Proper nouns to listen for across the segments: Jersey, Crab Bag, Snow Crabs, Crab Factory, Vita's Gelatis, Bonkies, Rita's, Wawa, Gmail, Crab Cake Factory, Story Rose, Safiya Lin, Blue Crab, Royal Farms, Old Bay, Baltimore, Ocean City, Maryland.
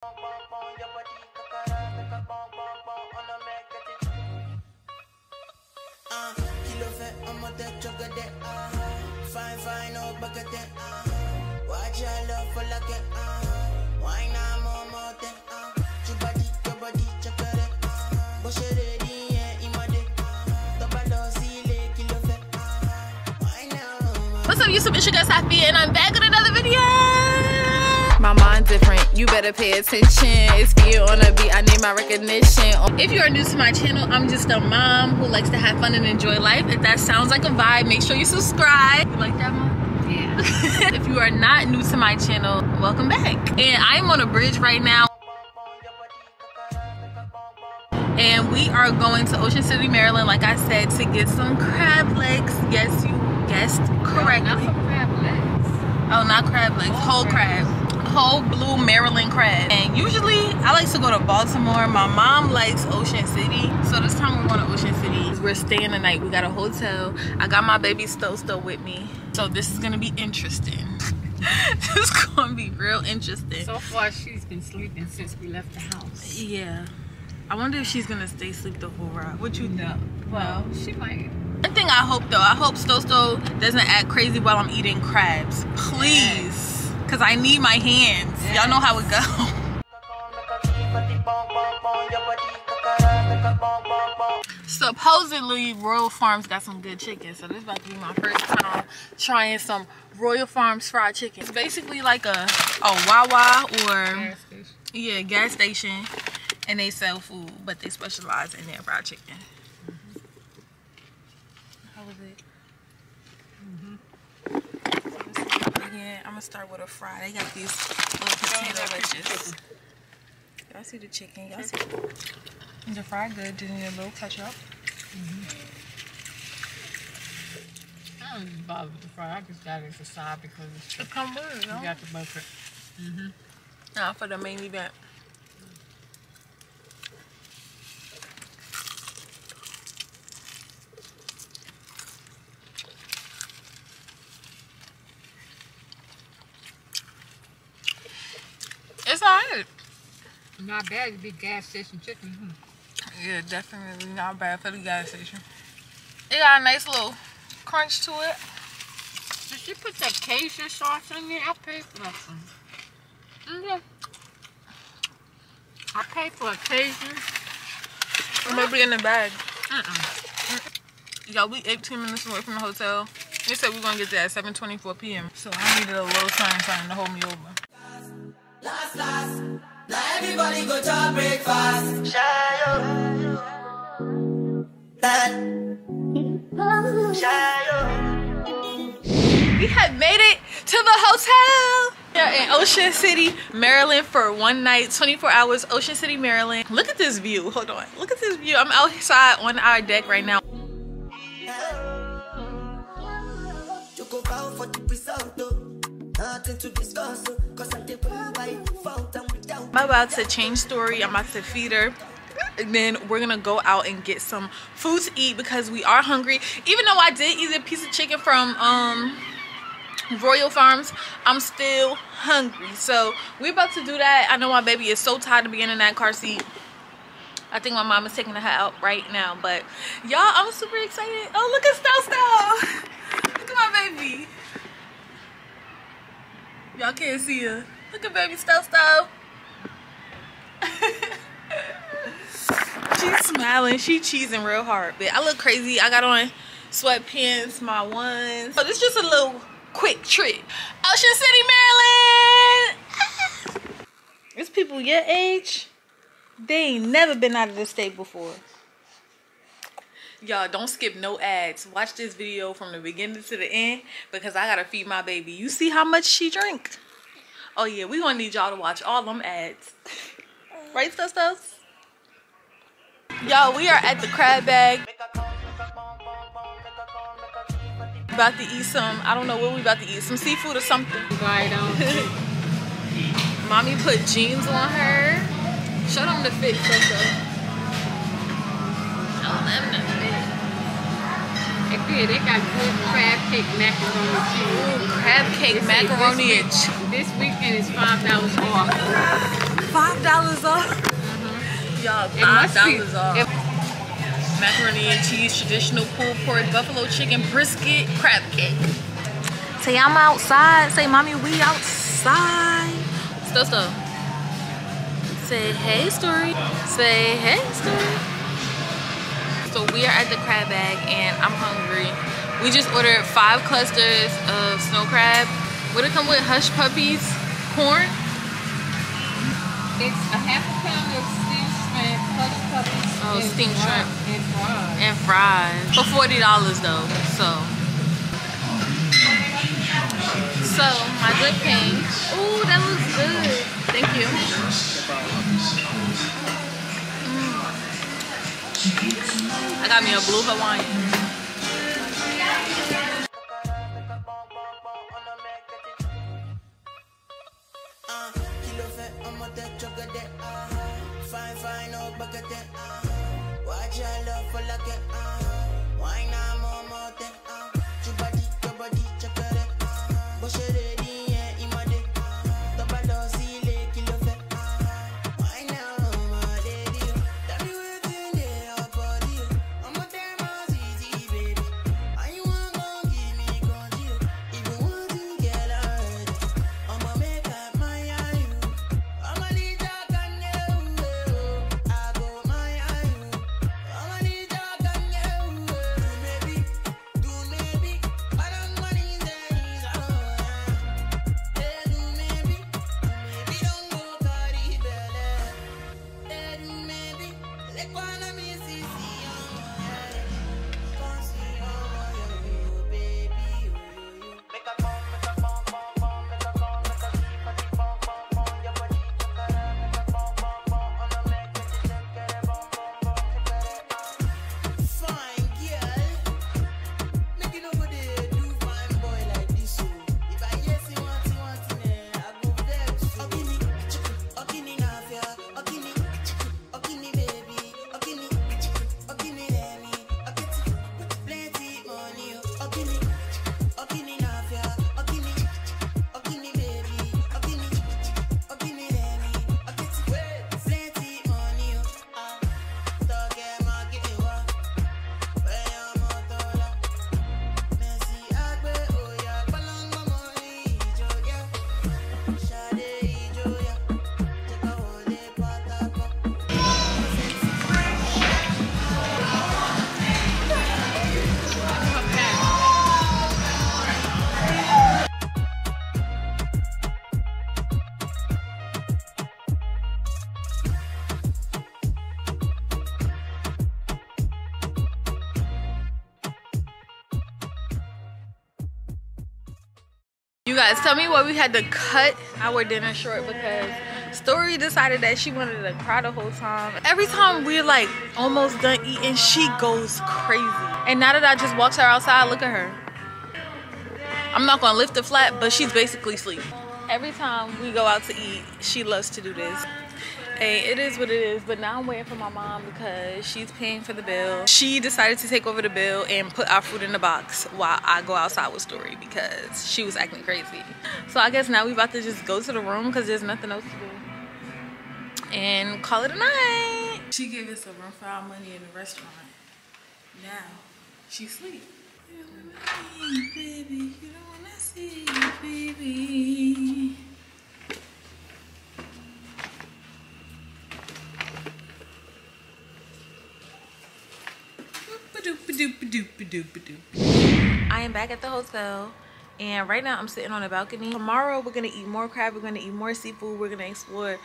What's up YouTube, it's your girl Safiya and I'm back with another video. My mind different, you better pay attention. It's here on a beat, I need my recognition. If you are new to my channel, I'm just a mom who likes to have fun and enjoy life. If that sounds like a vibe, make sure you subscribe. You like that, Mom? Yeah. If you are not new to my channel, welcome back. And I'm on a bridge right now. And we are going to Ocean City, Maryland, like I said, to get some crab legs. Yes, you guessed correctly. No, not crab legs. Oh, not crab legs, whole crab. Whole blue Maryland crab. And usually I like to go to Baltimore. My mom likes Ocean City, so this time we're going to Ocean City. We're staying the night. We got a hotel. I got my baby Sto with me, so this is gonna be interesting. This is gonna be real interesting. So far she's been sleeping since we left the house. Yeah, I wonder if she's gonna stay asleep the whole ride. What you know? Well, she might. One thing I hope though, I hope Sto doesn't act crazy while I'm eating crabs, please. Yeah. Cause I need my hands. Y'all know how it goes. Supposedly Royal Farms got some good chicken, so this is about to be my first time trying some Royal Farms fried chicken. It's basically like a Wawa or yeah, gas station, and they sell food, but they specialize in their fried chicken. How was it? Yeah, I'm gonna start with a fry. They got these little potato wedges. Y'all see the chicken? Y'all see the fry good? Did need a little ketchup. I don't even bother with the fry. I just got it as a side because it's chicken. It come with it, you got the bucket. Now for the main event. Not bad. It'd be gas station chicken. Yeah, definitely not bad for the gas station. It got a nice little crunch to it. Did she put that Cajun sauce in there? I paid for that. I paid for a Cajun. It might be in the bag. Yo, we 18 minutes away from the hotel. They said we're gonna get there at 7:24 p.m. So I needed a little sign to hold me over. Now everybody go to breakfast. Shayo. We have made it to the hotel. We are in Ocean City, Maryland for one night, 24 hours, Ocean City, Maryland. Look at this view. Hold on. Look at this view. I'm outside on our deck right now. Nothing to discuss, cause I did my fault. I'm about to change story. I'm about to feed her. And then we're gonna go out and get some food to eat because we are hungry. Even though I did eat a piece of chicken from Royal Farms, I'm still hungry. So we're about to do that. I know my baby is so tired of being in that car seat. I think my mom is taking her out right now. But y'all, I'm super excited. Oh, look at Sto. Look at my baby. Y'all can't see her. Look at baby Sto. She's smiling, she cheesing real hard, but I look crazy. I got on sweatpants, my ones. So this is just a little quick trip. Ocean City, Maryland. It's people your age, they ain't never been out of this state before. Y'all don't skip no ads. Watch this video from the beginning to the end because I gotta feed my baby. You see how much she drink? Oh yeah, we gonna need y'all to watch all them ads. Right, Sto? Y'all, we are at the Crab Bag. About to eat some, I don't know what we about to eat, some seafood or something. Right on. Mommy put jeans on her. Show them the fit, Sto. Show them the fit. They got good crab cake macaroni and cheese. Crab cake macaroni and cheese. This weekend is $5 off. $5 off. Y'all, $5 off. Macaroni and cheese, traditional pulled pork, buffalo chicken, brisket, crab cake. Say I'm outside. Say, mommy, we outside. Stuff, stuff. Say, hey, story. Say, hey, story. So we are at the Crab Bag, and I'm hungry. We just ordered 5 clusters of snow crab. Would it come with hush puppies, corn? It's a ½ pound of steamed shrimp, hush puppies. Oh, steamed shrimp. And fries. And fries. For $40 though, so. So, my good king. Ooh, that looks good. Thank you. Mm. I got me a blue Hawaiian. You guys, tell me why we had to cut our dinner short because Story decided that she wanted to cry the whole time. Every time we're like almost done eating, she goes crazy. And now that I just walked her outside, look at her. I'm not gonna lift her flat, but she's basically asleep. Every time we go out to eat, she loves to do this. Hey, it is what it is, but now I'm waiting for my mom because she's paying for the bill. She decided to take over the bill and put our food in the box while I go outside with Story because she was acting crazy. So I guess now we about to just go to the room because there's nothing else to do and call it a night. She gave us a run for our money in the restaurant. Now she sleep. You don't want to see, baby. You don't want to see, baby. I am back at the hotel and right now I'm sitting on a balcony. Tomorrow we're gonna eat more crab, we're gonna eat more seafood, we're gonna explore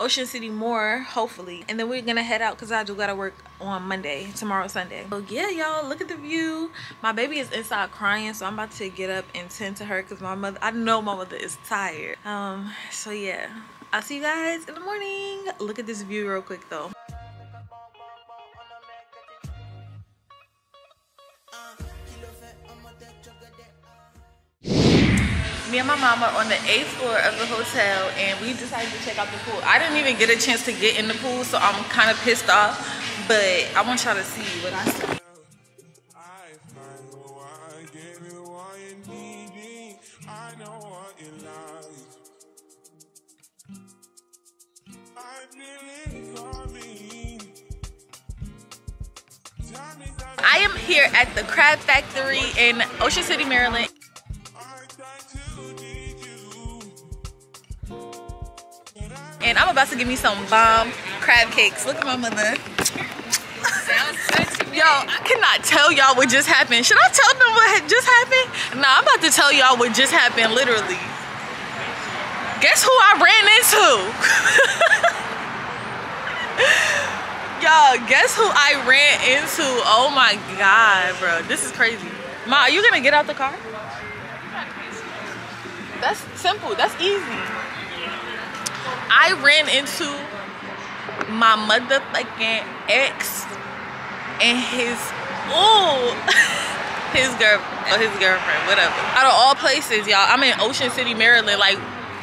Ocean City more, hopefully. And then we're gonna head out because I do gotta work on Monday, tomorrow Sunday. So yeah, y'all, look at the view. My baby is inside crying, so I'm about to get up and tend to her because my mother, I know my mother is tired. So yeah, I'll see you guys in the morning. Look at this view real quick though. Me and my mama on the 8th floor of the hotel and we decided to check out the pool. I didn't even get a chance to get in the pool, so I'm kind of pissed off, but I want y'all to see what I see. I I am here at the Crab Factory in Ocean City, Maryland. And I'm about to give me some bomb crab cakes. Look at my mother. Sounds good to me. Yo, I cannot tell y'all what just happened. Should I tell them what just happened? Nah, I'm about to tell y'all what just happened, literally. Guess who I ran into? Y'all, guess who I ran into? Oh my god, bro. This is crazy. Ma, are you gonna get out the car? That's simple. That's easy. I ran into my motherfucking ex and his, ooh, his girlfriend, whatever. Out of all places, y'all, I'm in Ocean City, Maryland. Like,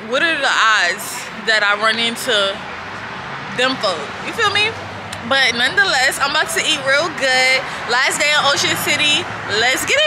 what are the odds that I run into them folk? You feel me? But nonetheless, I'm about to eat real good. Last day in Ocean City. Let's get it.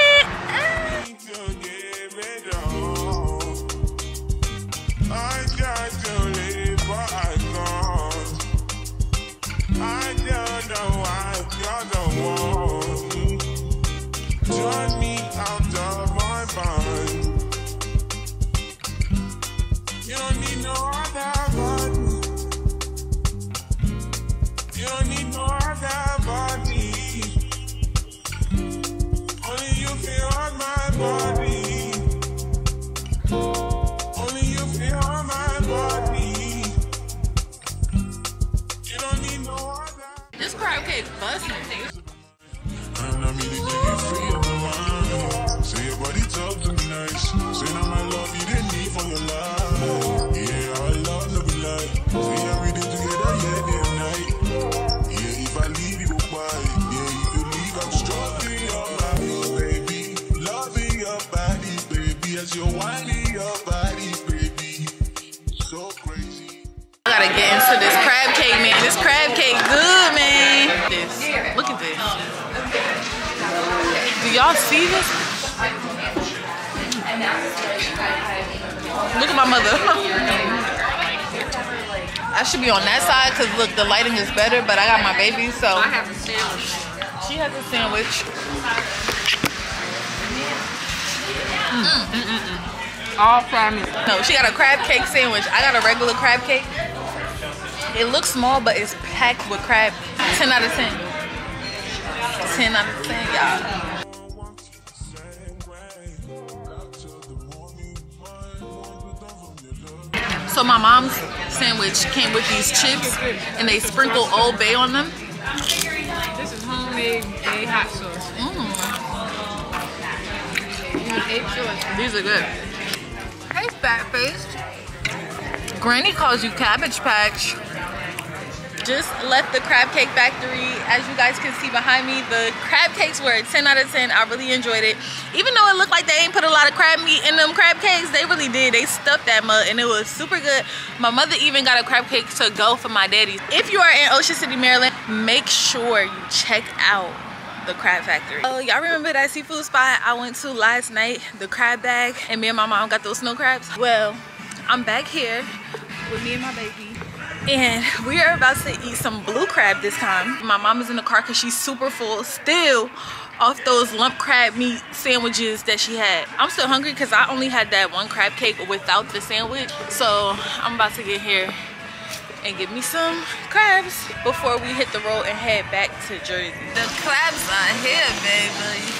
Y'all see this? Look at my mother. I should be on that side because look, the lighting is better, but I got my baby, so I have a sandwich. She has a sandwich. All fried meat. No, she got a crab cake sandwich. I got a regular crab cake. It looks small, but it's packed with crab. 10 out of 10. 10 out of 10, y'all. So my mom's sandwich came with these chips, and they sprinkle Old Bay on them. This is homemade bay hot sauce. Mm. These are good. Hey, fat-faced. Granny calls you Cabbage Patch. Just left the Crab Cake Factory. As you guys can see behind me, the crab cakes were a 10 out of 10. I really enjoyed it. Even though it looked like they ain't put a lot of crab meat in them crab cakes, they really did. They stuffed that mud and it was super good. My mother even got a crab cake to go for my daddy. If you are in Ocean City, Maryland, make sure you check out the Crab Factory. Oh, y'all remember that seafood spot I went to last night, the Crab Bag, and me and my mom got those snow crabs? Well, I'm back here with me and my baby. And we are about to eat some blue crab this time. My mom is in the car because she's super full still off those lump crab meat sandwiches that she had. I'm still hungry because I only had that one crab cake without the sandwich. So I'm about to get here and get me some crabs before we hit the road and head back to Jersey. The crabs are here, baby.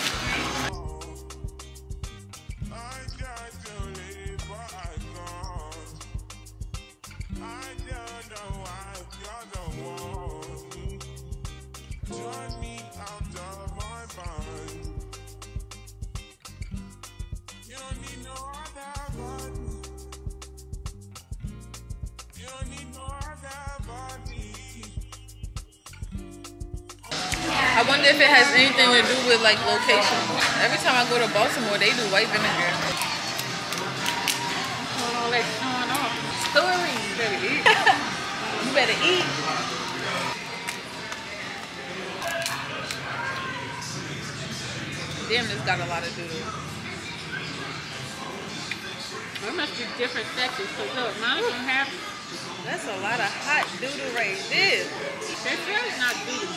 I wonder if it has anything to do with like location. Every time I go to Baltimore, they do white vinegar. Oh, that's going on. Story. You better eat. You better eat. Damn, this got a lot of dudes. There must be different sections. So look, mine don't have. That's a lot of hot doodle right there. That's really not doodle.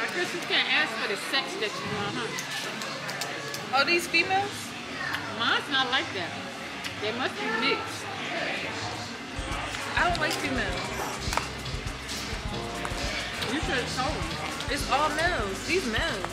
I guess you can't ask for the sex that you want, huh? Oh, these females? Mine's not like that. They must be mixed. I don't like females. You should have told me. It's all males. These males.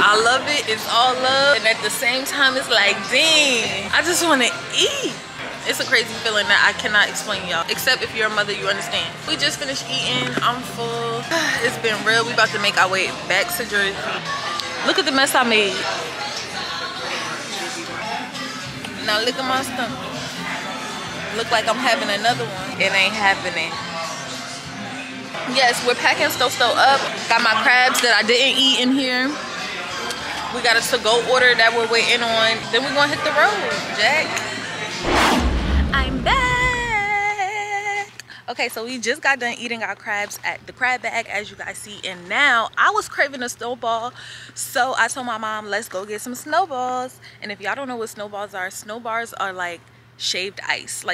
I love it, it's all love, and at the same time it's like, dang, I just want to eat. It's a crazy feeling that I cannot explain, y'all, except if you're a mother, you understand. We just finished eating, I'm full. It's been real. We about to make our way back to Jersey. Look at the mess I made. Now look at my stomach. Look like I'm having another one. It ain't happening. Yes, we're packing Sto-Sto up. Got my crabs that I didn't eat in here. We got a to-go order that we're waiting on. Then we're gonna hit the road, Jack. I'm back. Okay, so we just got done eating our crabs at the Crab Bag, as you guys see. And now I was craving a snowball. So I told my mom, let's go get some snowballs. And if y'all don't know what snowballs are like shaved ice,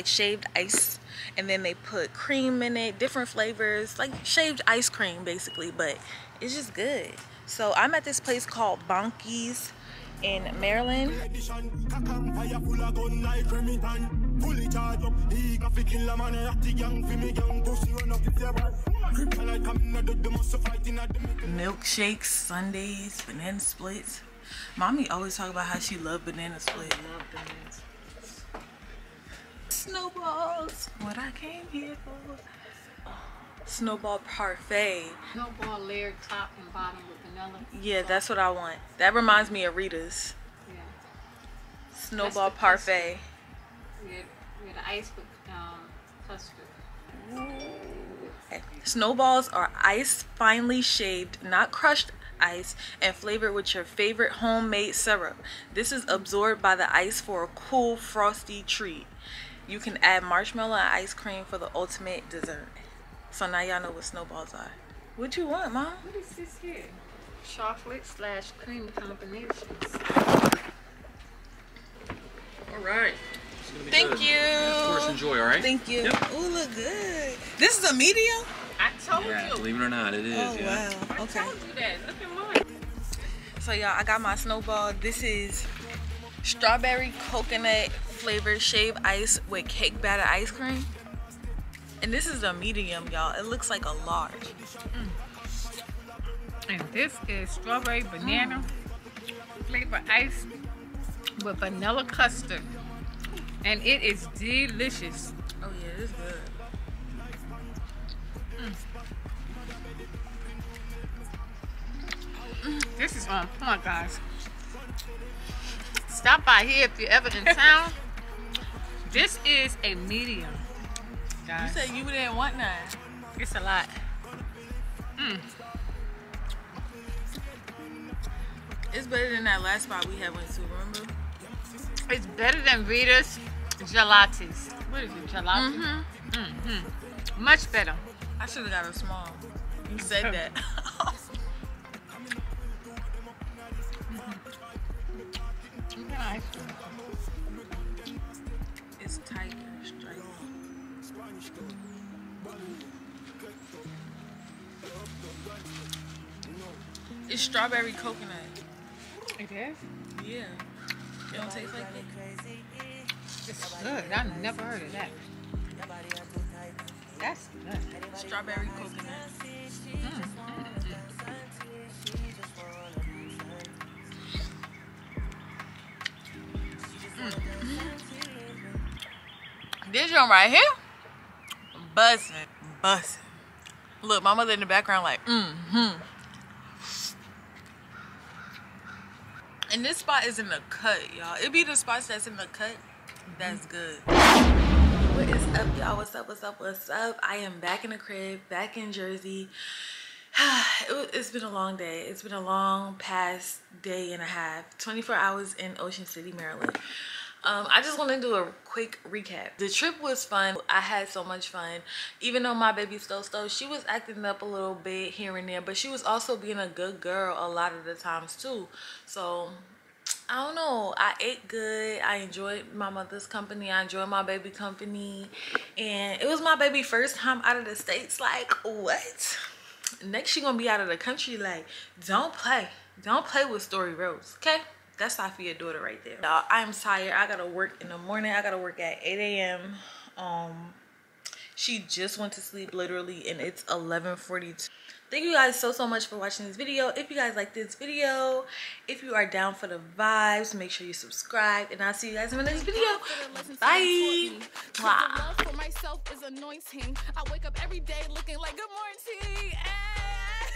And then they put cream in it, different flavors, like shaved ice cream basically, but it's just good. So I'm at this place called Bonkies in Maryland. Milkshakes, sundaes, banana splits. Mommy always talk about how she loved banana splits. Snowballs, what I came here for. Snowball parfait. Snowball layered top and bottom with vanilla. Yeah, that's what I want. That reminds me of Rita's. Yeah. Snowball parfait. With ice with custard. Okay. Snowballs are ice finely shaved, not crushed ice, and flavored with your favorite homemade syrup. This is absorbed by the ice for a cool, frosty treat. You can add marshmallow and ice cream for the ultimate dessert. So now y'all know what snowballs are. What you want, Mom? What is this here? Chocolate / cream combinations. All right. Thank you. Of course, enjoy, all right? Thank you. Yep. Ooh, look good. This is a medium? I told you. Believe it or not, it is. Oh, yeah. Wow. Okay. I told you that. Look at mine. So, y'all, I got my snowball. This is strawberry coconut flavored shaved ice with cake batter ice cream. And this is a medium, y'all. It looks like a large. And this is strawberry banana flavored ice with vanilla custard. And it is delicious. Oh yeah, it's good. This is on point, guys. Stop by here if you're ever in town. This is a medium. Guys. You said you didn't want none. It's a lot. It's better than that last spot we had went to, remember? It's better than Vita's Gelatis. What is it, gelato? Mm-hmm. Mm-hmm. Much better. I should have got a small. You said that. Mm-hmm. Nice. It's tight and straight. It's strawberry coconut. It is? Yeah. It don't taste like it. It's good. I've never heard of that. That's good. Strawberry coconut. This one right here, buzzing, buzzing. Look, my mother in the background like, mm-hmm. And this spot is in the cut, y'all. It be the spots that's in the cut that's good. What is up, y'all? What's up, what's up, what's up? I am back in the crib, back in Jersey. It's been a long day. It's been a long past day and a half. 24 hours in Ocean City, Maryland. I just want to do a quick recap. The trip was fun. I had so much fun. Even though my baby Sto-Sto, she was acting up a little bit here and there, but she was also being a good girl a lot of the times too. So I don't know, I ate good, I enjoyed my mother's company, I enjoyed my baby company, and it was my baby first time out of the states. Like, what? Next she gonna be out of the country. Like, don't play with Story Rose, okay? That's Safiya's daughter right there. Y'all, I'm tired. I gotta work in the morning. I gotta work at 8 a.m. She just went to sleep literally, and it's 11:42. Thank you guys so much for watching this video. If you guys like this video, if you are down for the vibes, make sure you subscribe, and I'll see you guys in the next video. Bye. Wow.